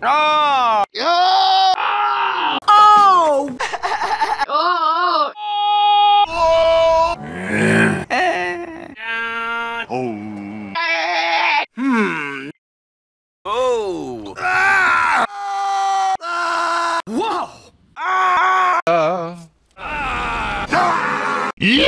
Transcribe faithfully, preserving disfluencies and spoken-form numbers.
Oh! Oh! Oh! Oh! Oh! Oh! Hmm. Oh! Wow! Ah! Yeah!